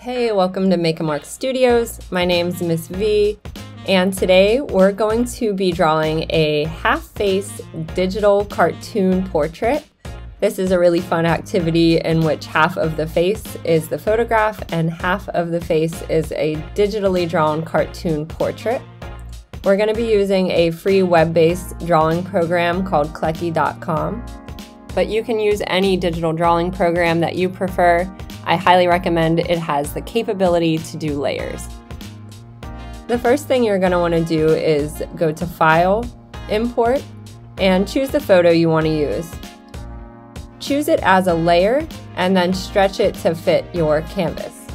Hey, welcome to Make a Mark Studios. My name's Miss V, and today we're going to be drawing a half-face digital cartoon portrait. This is a really fun activity in which half of the face is the photograph and half of the face is a digitally drawn cartoon portrait. We're going to be using a free web-based drawing program called kleki.com, but you can use any digital drawing program that you prefer. I highly recommend it. Has the capability to do layers. The first thing you're going to want to do is go to File, Import, and choose the photo you want to use. Choose it as a layer and then stretch it to fit your canvas.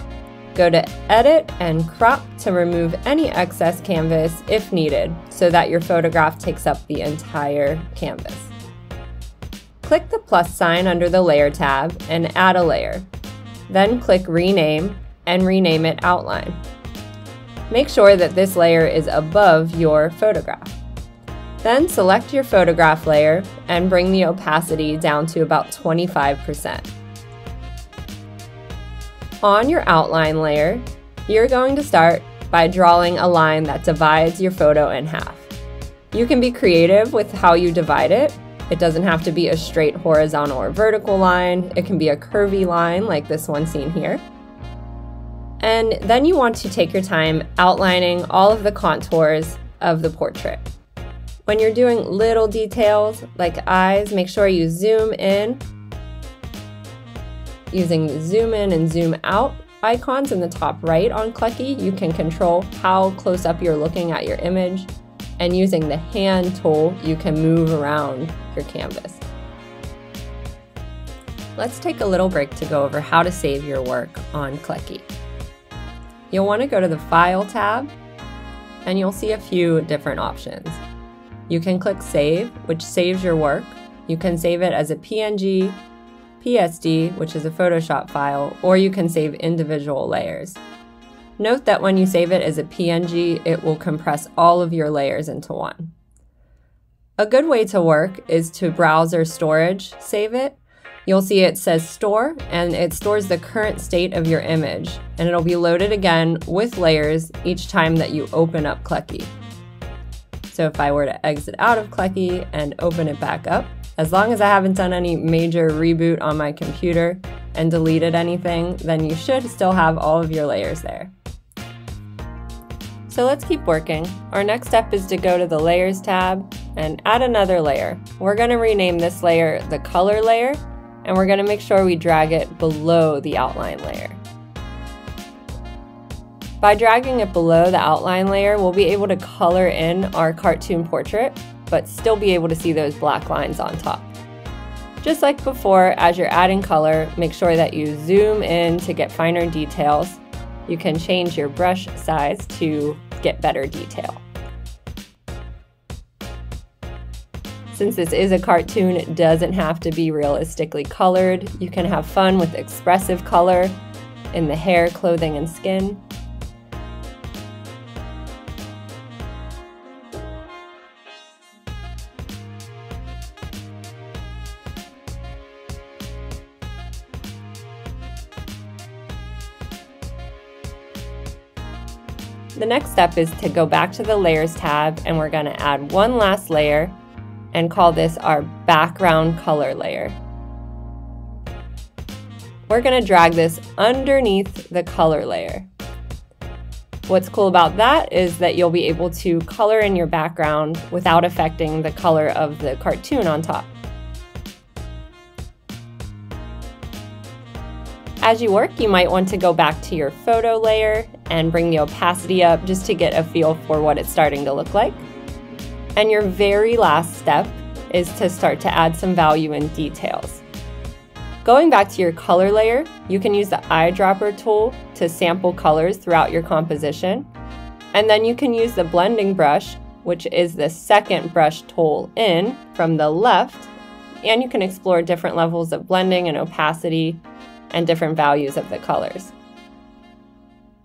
Go to Edit and Crop to remove any excess canvas if needed, so that your photograph takes up the entire canvas. Click the plus sign under the Layer tab and add a layer. Then click Rename and rename it Outline. Make sure that this layer is above your photograph. Then select your photograph layer and bring the opacity down to about 25%. On your outline layer, you're going to start by drawing a line that divides your photo in half. You can be creative with how you divide it. It doesn't have to be a straight horizontal or vertical line. It can be a curvy line like this one seen here. And then you want to take your time outlining all of the contours of the portrait. When you're doing little details like eyes, make sure you zoom in using the zoom in and zoom out icons in the top right on Kleki. You can control how close up you're looking at your image. And using the hand tool, you can move around your canvas. Let's take a little break to go over how to save your work on Kleki. You'll want to go to the File tab, and you'll see a few different options. You can click Save, which saves your work. You can save it as a PNG, PSD, which is a Photoshop file, or you can save individual layers. Note that when you save it as a PNG, it will compress all of your layers into one. A good way to work is to browse or storage, save it. You'll see it says store, and it stores the current state of your image, and it'll be loaded again with layers each time that you open up Kleki. So if I were to exit out of Kleki and open it back up, as long as I haven't done any major reboot on my computer and deleted anything, then you should still have all of your layers there. So let's keep working. Our next step is to go to the Layers tab and add another layer. We're going to rename this layer the Color layer, and we're going to make sure we drag it below the Outline layer. By dragging it below the Outline layer, we'll be able to color in our cartoon portrait, but still be able to see those black lines on top. Just like before, as you're adding color, make sure that you zoom in to get finer details. You can change your brush size to get better detail. Since this is a cartoon, it doesn't have to be realistically colored. You can have fun with expressive color in the hair, clothing, and skin. The next step is to go back to the Layers tab, and we're going to add one last layer and call this our background color layer. We're going to drag this underneath the color layer. What's cool about that is that you'll be able to color in your background without affecting the color of the cartoon on top. As you work, you might want to go back to your photo layer and bring the opacity up just to get a feel for what it's starting to look like. And your very last step is to start to add some value and details. Going back to your color layer, you can use the eyedropper tool to sample colors throughout your composition. And then you can use the blending brush, which is the second brush tool in from the left. And you can explore different levels of blending and opacity and different values of the colors.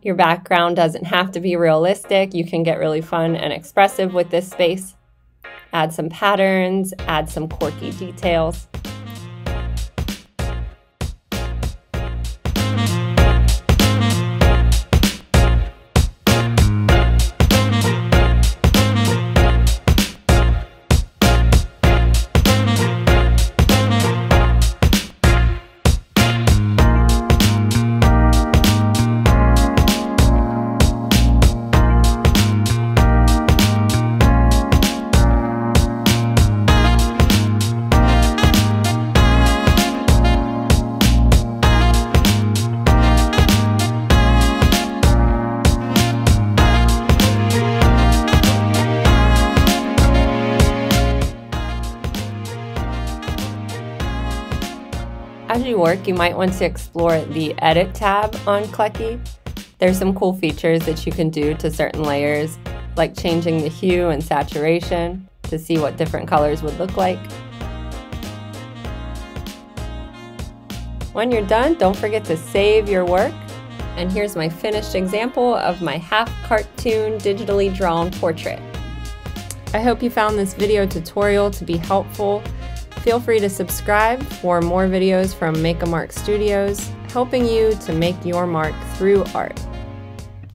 Your background doesn't have to be realistic. You can get really fun and expressive with this space. Add some patterns, add some quirky details. work, you might want to explore the Edit tab on Kleki. There's some cool features that you can do to certain layers, like changing the hue and saturation to see what different colors would look like. When you're done, don't forget to save your work. And here's my finished example of my half-cartoon, digitally drawn portrait. I hope you found this video tutorial to be helpful. Feel free to subscribe for more videos from Make a Mark Studios, helping you to make your mark through art.